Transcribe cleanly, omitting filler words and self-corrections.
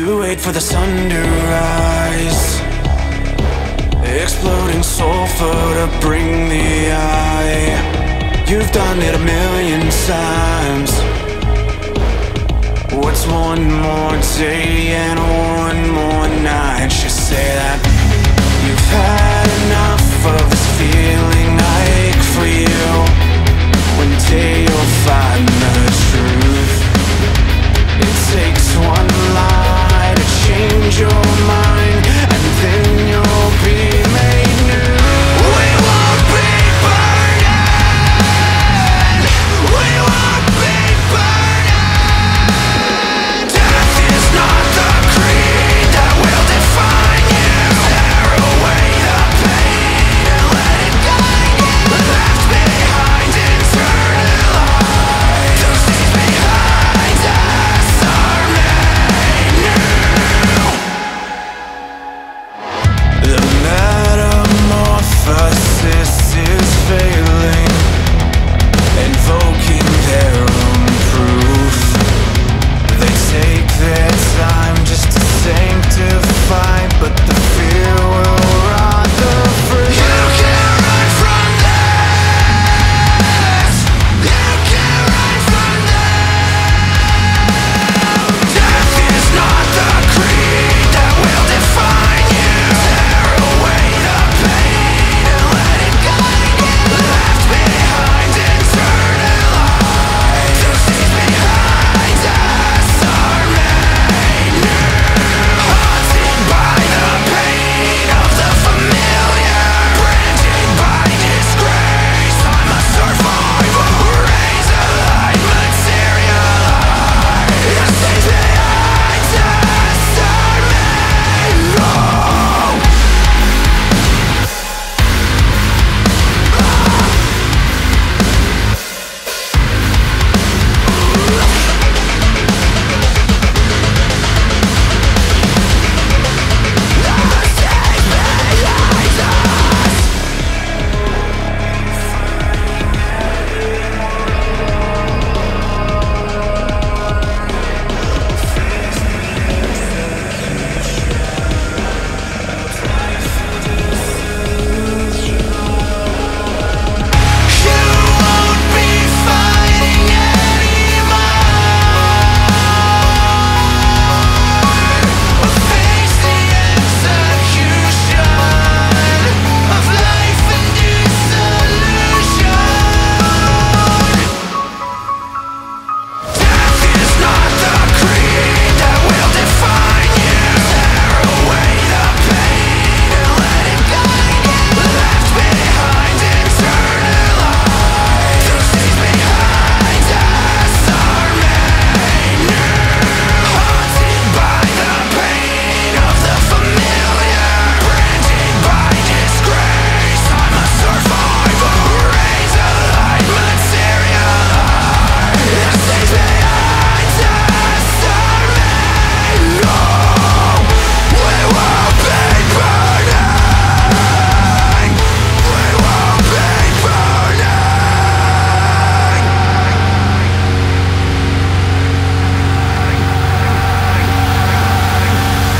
You wait for the sun to rise, exploding sulfur to bring the eye. You've done it 1,000,000 times. What's one more day and one more night? You say that you've had enough of this feeling like for you. One day you'll find the truth. It takes one lie to change your mind.